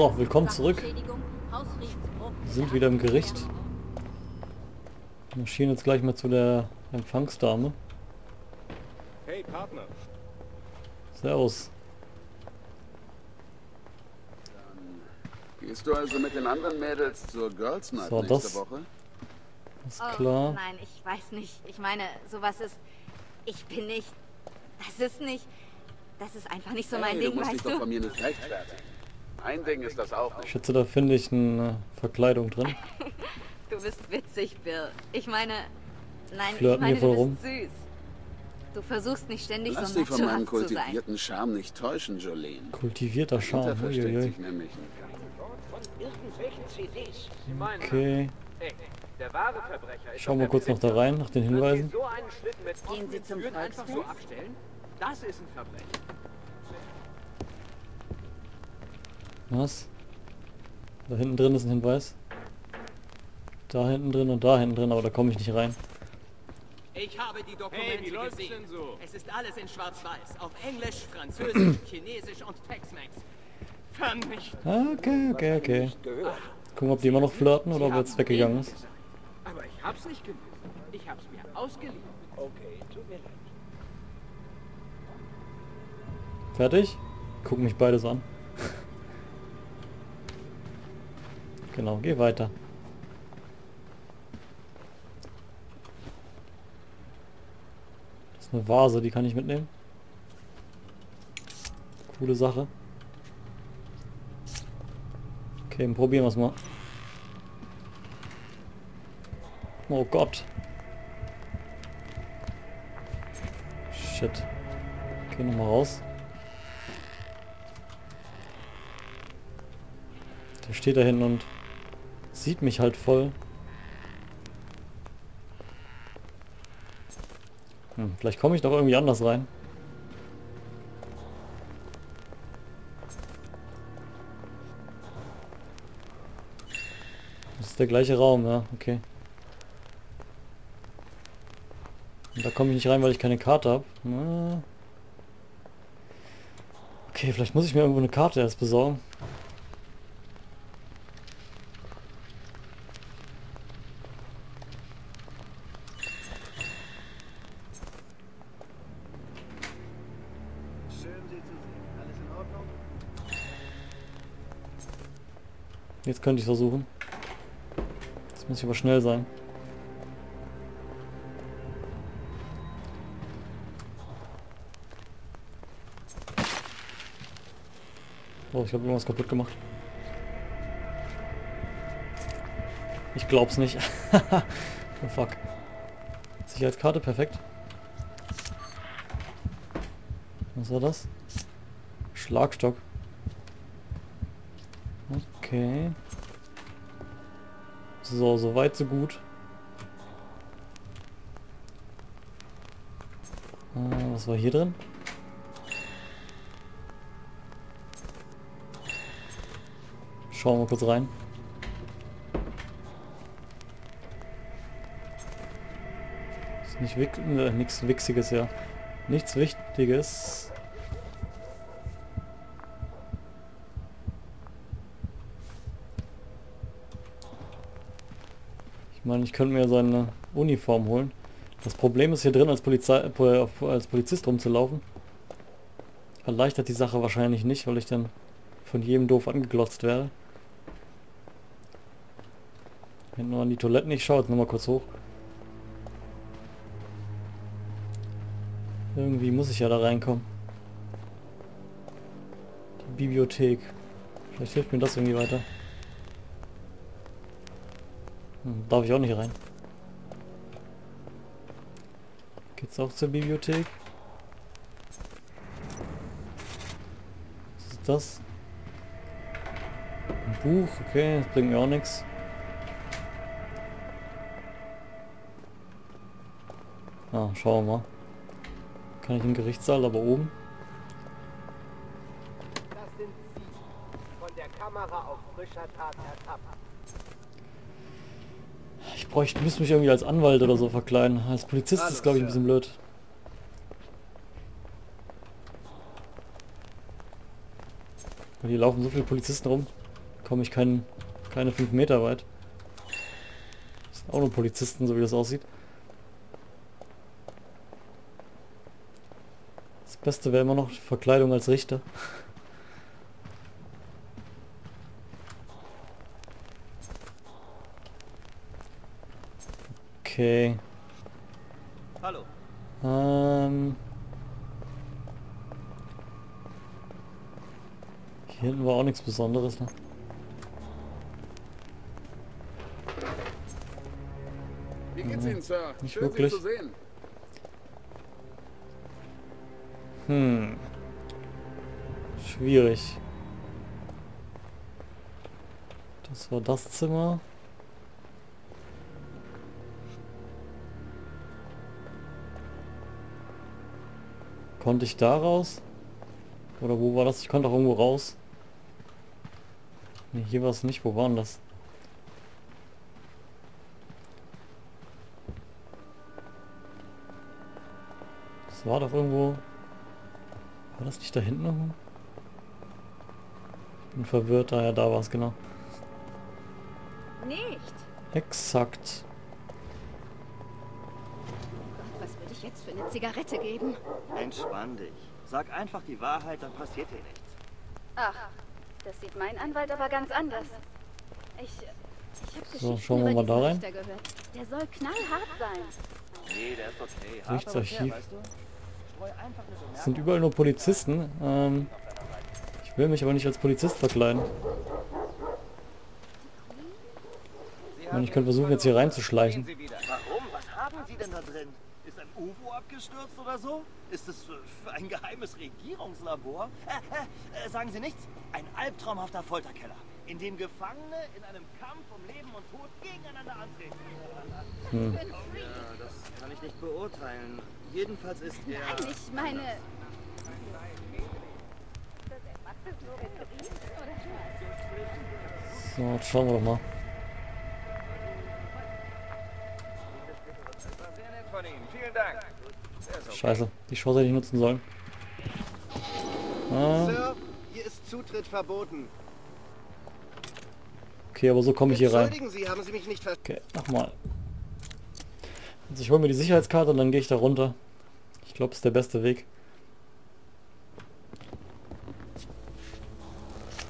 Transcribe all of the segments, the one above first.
So, willkommen zurück. Wir sind wieder im Gericht. Wir marschieren jetzt gleich mal zu der Empfangsdame. Hey Partner. Servus. Gehst du also mit den anderen Mädels zur Girls Night nächste Woche? Ist klar. Oh, nein, ich weiß nicht. Ich meine, sowas ist... Ich bin nicht... Das ist einfach nicht so mein Ding, weißt du? Doch von mir nicht rechtfertigen. Mein Ding ist das auch nicht. Ich schätze, da finde ich eine Verkleidung drin. Du bist witzig, Bill. Ich meine... Nein, ich meine, du bist süß. Du versuchst nicht ständig so macho zu sein. Lass dich von meinem kultivierten Charme nicht täuschen, Jolene. Kultivierter Charme, versteht sich nämlich. Okay. Schauen wir kurz noch da rein, nach den Hinweisen. Gehen Sie zum Volksfest? Das ist ein Verbrechen. Was? Da hinten drin ist ein Hinweis. Da hinten drin und da hinten drin, aber da komme ich nicht rein. Ich habe die Dokumente gesehen. So? Es ist alles in Schwarz-Weiß, auf Englisch, Französisch, Chinesisch und Tex-Mex. Okay, okay, okay. Gucken wir, ob die immer noch flirten oder ob jetzt weggegangen ist. Aber ich hab's nicht gelesen. Ich hab's mir ausgeliehen. Okay, tut mir leid. Fertig? Gucken mich beides an. Genau, geh weiter. Das ist eine Vase, die kann ich mitnehmen. Coole Sache. Okay, probieren wir es mal. Oh Gott. Shit. Okay, nochmal raus. Der steht da hinten und sieht mich halt voll. Vielleicht komme ich doch irgendwie anders rein. Das ist der gleiche Raum, ja, okay. Und da komme ich nicht rein, weil ich keine Karte habe. Okay, vielleicht muss ich mir irgendwo eine Karte erst besorgen. Jetzt könnte ich versuchen. Jetzt muss ich aber schnell sein. Oh, ich habe irgendwas kaputt gemacht. Ich glaub's nicht. Oh fuck. Sicherheitskarte, perfekt. Was war das? Schlagstock. Okay. So, so weit, so gut. Was war hier drin? Schauen wir kurz rein. Ist nicht nichts Wichsiges, ja. Nichts Wichtiges. Ich meine, ich könnte mir seine Uniform holen. Das Problem ist, hier drin als Polizist rumzulaufen. Erleichtert die Sache wahrscheinlich nicht, weil ich dann von jedem doof angeglotzt werde. Wenn nur an die Toiletten, ich schaue jetzt nochmal kurz hoch. Irgendwie muss ich ja da reinkommen. Die Bibliothek. Vielleicht hilft mir das irgendwie weiter. Darf ich auch nicht rein. Geht's auch zur Bibliothek? Was ist das? Ein Buch, okay, das bringt mir auch nichts. Na, schauen wir mal. Kann ich im Gerichtssaal, aber oben? Das sind Sie, von der Kamera auf frischer Tat ertappt. Ich müsste mich irgendwie als Anwalt oder so verkleiden. Als Polizist ist, glaube ich, ein bisschen blöd. Weil hier laufen so viele Polizisten rum. komme ich keine 5 Meter weit. Das sind auch nur Polizisten, so wie das aussieht. Das Beste wäre immer noch Verkleidung als Richter. Okay. Hallo. Hier hinten war auch nichts Besonderes, ne? Wie geht's Ihnen, Sir? Nicht schön, wirklich. Sie zu sehen. Schwierig. Das war das Zimmer. Konnte ich da raus? Oder wo war das? Ich konnte auch irgendwo raus. Ne, hier war es nicht. Wo war denn das? Das war doch irgendwo... War das nicht da hinten irgendwo? Ich bin verwirrt. Ah ja, da war es, genau. Nicht! Exakt. Jetzt für eine Zigarette geben. Entspann dich. Sag einfach die Wahrheit, dann passiert dir nichts. Ach, das sieht mein Anwalt aber ganz anders. Ich hab Geschichten schauen wir mal da rein. Der soll knallhart sein. Nee, der ist okay. Gerichtsarchiv. Es sind überall nur Polizisten. Ich will mich aber nicht als Polizist verkleiden. Und ich könnte versuchen, jetzt hier reinzuschleichen. Warum? Was haben Sie denn da drin? Ist ein UFO abgestürzt oder so? Ist es ein geheimes Regierungslabor? Sagen Sie nichts? Ein albtraumhafter Folterkeller, in dem Gefangene in einem Kampf um Leben und Tod gegeneinander antreten. Ja, das kann ich nicht beurteilen. Jedenfalls ist er... Nein, ich meine... So, jetzt schauen wir doch mal. Vielen Dank. Scheiße, die Chance hätte ich nutzen sollen. Sir, hier ist Zutritt verboten. Okay, aber so komme ich hier rein. Okay, nochmal. Also ich hole mir die Sicherheitskarte und dann gehe ich da runter. Ich glaube, es ist der beste Weg.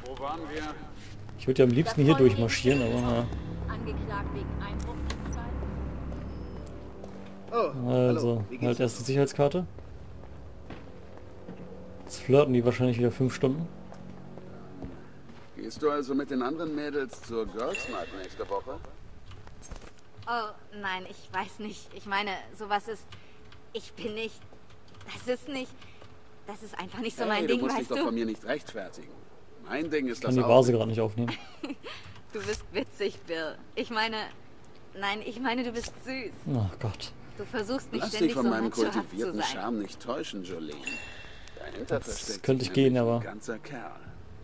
Wo waren wir? Ich würde ja am liebsten hier durchmarschieren, aber... Angeklagt wegen Einbruch. Also, halt erst die Sicherheitskarte. Jetzt flirten die wahrscheinlich wieder 5 Stunden. Gehst du also mit den anderen Mädels zur Girls Night nächste Woche? Oh, nein, ich weiß nicht. Ich meine, sowas ist... Ich bin nicht... Das ist nicht... Das ist einfach nicht so mein Ding, weißt du? Du musst dich doch von mir nicht rechtfertigen. Mein Ding ist das auch... Ich kann die Vase gerade nicht aufnehmen. Du bist witzig, Bill. Ich meine... Nein, ich meine, du bist süß. Oh Gott. Du versuchst nicht ständig so machohaft zu sein. Lass dich von meinem kultivierten Charme nicht täuschen, Jolene. Das könnte ich gehen, aber...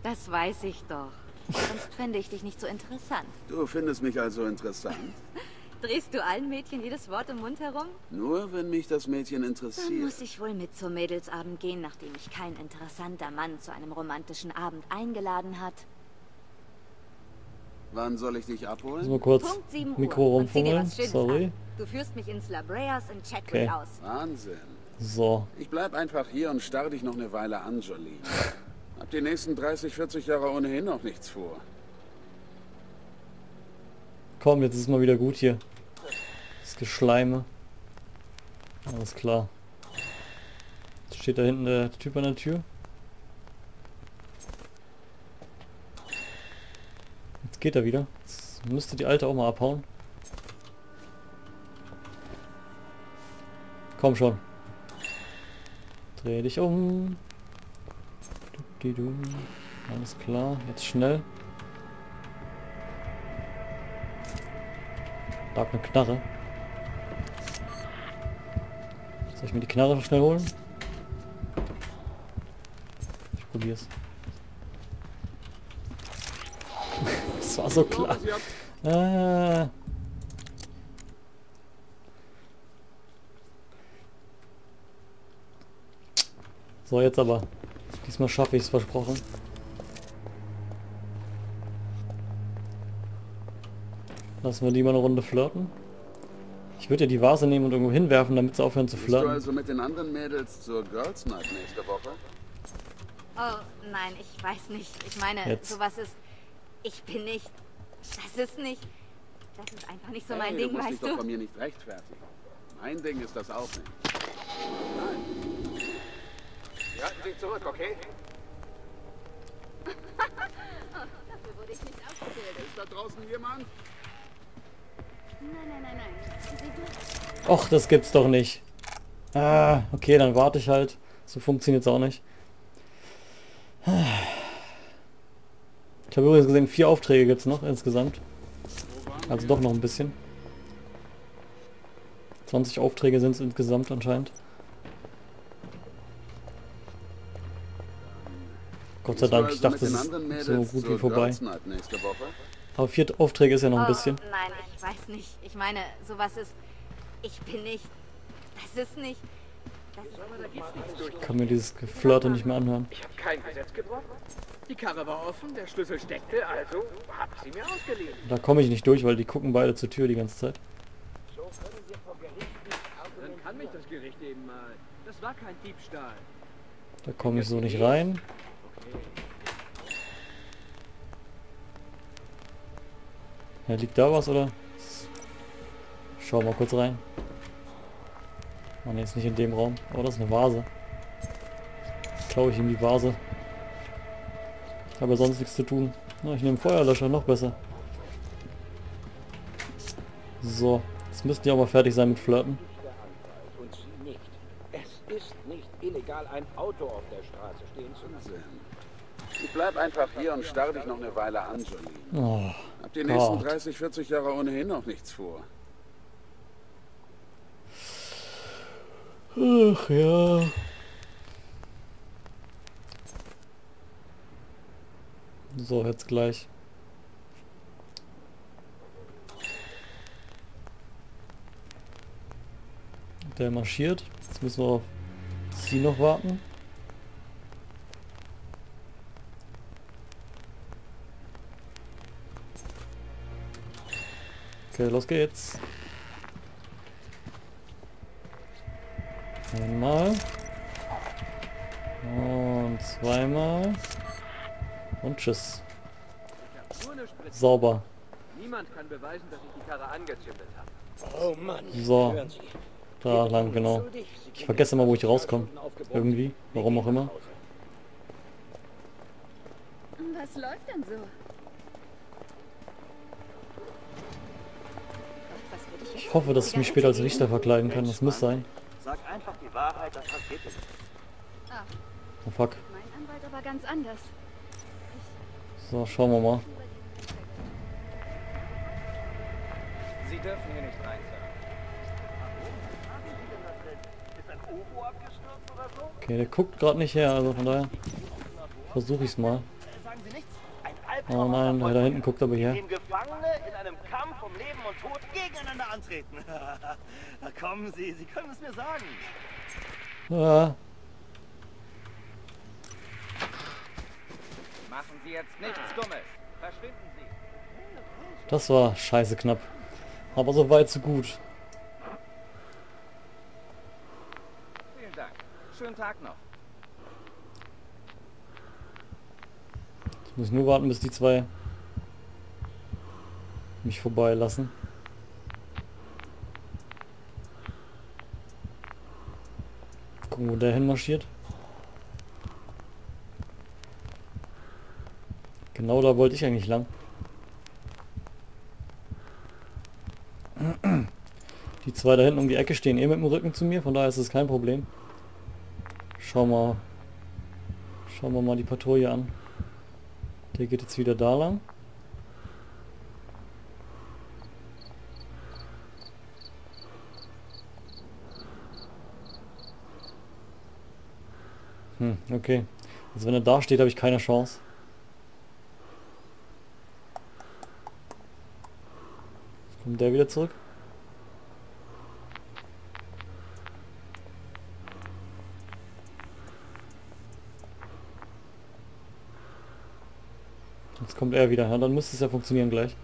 Das weiß ich doch. Sonst fände ich dich nicht so interessant. Du findest mich also interessant? Drehst du allen Mädchen jedes Wort im Mund herum? Nur, wenn mich das Mädchen interessiert. Dann muss ich wohl mit zum Mädelsabend gehen, nachdem mich kein interessanter Mann zu einem romantischen Abend eingeladen hat. Wann soll ich dich abholen? Also mal kurz Mikro rumfummeln, sorry. Du führst mich ins La Breas in Chatwood aus. Wahnsinn. So. Ich bleib einfach hier und starr dich noch eine Weile an, Jolene. Hab die nächsten 30, 40 Jahre ohnehin noch nichts vor. Komm, jetzt ist mal wieder gut hier. Das Geschleime. Alles klar. Jetzt steht da hinten der Typ an der Tür. Geht er wieder. Jetzt müsste die Alte auch mal abhauen. Komm schon. Dreh dich um. Alles klar. Jetzt schnell. Da hat eine Knarre. Soll ich mir die Knarre schnell holen? Ich probier's. Das war so klar. So, jetzt aber. Diesmal schaffe ich es, versprochen. Lassen wir die mal eine Runde flirten. Ich würde ja die Vase nehmen und irgendwo hinwerfen, damit sie aufhören zu flirten. Bist du also mit den anderen Mädels zur Girls Night nächste Woche? Oh, nein, ich weiß nicht. Ich meine, jetzt. Sowas ist... Ich bin nicht... Das ist nicht... Das ist einfach nicht so mein Ding, weißt du? Du musst dich doch von mir nicht rechtfertigen. Mein Ding ist das auch nicht. Nein. Sie halten sich zurück, okay? Dafür wurde ich nicht ausgebildet. Ist da draußen jemand? Nein. Och, das gibt's doch nicht. Ah, okay, dann warte ich halt. So funktioniert's auch nicht. Ich habe übrigens gesehen, 4 Aufträge gibt's noch insgesamt. Also doch noch ein bisschen. 20 Aufträge sind es insgesamt anscheinend. Gott sei Dank, ich dachte, es ist so gut wie vorbei. Aber 4 Aufträge ist ja noch ein bisschen. Nein, ich weiß nicht. Ich meine, sowas ist... Ich bin nicht... Das ist nicht... Ich kann mir dieses Geflirte nicht mehr anhören. Ich habe kein Gesetz gebrochen. Die Karre war offen, der Schlüssel steckte, also habe ich sie mir ausgeliehen. Da komme ich nicht durch, weil die gucken beide zur Tür die ganze Zeit. So können wir vor Gericht nicht argumentieren. Dann kann mich das Gericht eben mal. Das war kein Diebstahl. Da komme ich so nicht rein. Okay. Ja, liegt da was, oder? Schau mal kurz rein. Oh ne, ist nicht in dem Raum. Oh, das ist eine Vase. Jetzt klaue ich ihm die Vase. Ich habe sonst nichts zu tun. Oh, ich nehme Feuerlöscher, noch besser. So, jetzt müssten die auch mal fertig sein mit Flirten. Es ist nicht illegal, ein Auto auf der Straße stehen zu sehen. Ich bleib einfach hier und starr dich noch eine Weile an, Johnny. Hab die nächsten 30, 40 Jahre ohnehin noch nichts vor. Ach ja. So, jetzt gleich. Der marschiert. Jetzt müssen wir auf sie noch warten. Okay, los geht's. Einmal. Und zweimal. Und tschüss. Sauber. Niemand kann beweisen, dass ich die Karre angezündet habe. Oh Mann. So. Da lang, genau. Ich vergesse immer, wo ich rauskomme. Irgendwie. Warum auch immer. Was läuft denn so? Ich hoffe, dass ich mich später als Richter verkleiden kann. Das muss sein. Sag einfach die Wahrheit, das passiert ist. Oh fuck. Mein Anwalt aber ganz anders. So, schauen wir mal. Sie dürfen hier nicht rein, Sir. Okay, der guckt gerade nicht her, also von daher versuche ich es mal. Oh nein, da hinten guckt aber her. Gefangene in einem Kampf um Leben und Tod gegeneinander antreten. Da kommen Sie, Sie können es mir sagen. Ja. Machen Sie jetzt nichts Dummes. Verschwinden Sie. Das war scheiße knapp. Aber so weit, so gut. Vielen Dank. Schönen Tag noch. Ich muss nur warten, bis die zwei mich vorbeilassen. Gucken, wo der hinmarschiert. Genau da wollte ich eigentlich lang. Die zwei da hinten um die Ecke stehen eh mit dem Rücken zu mir, von daher ist es kein Problem. Schauen wir mal die Patrouille an. Der geht jetzt wieder da lang. Okay. Also wenn er da steht, habe ich keine Chance. Jetzt kommt der wieder zurück. Jetzt kommt er wieder. Ja, dann müsste es ja funktionieren gleich.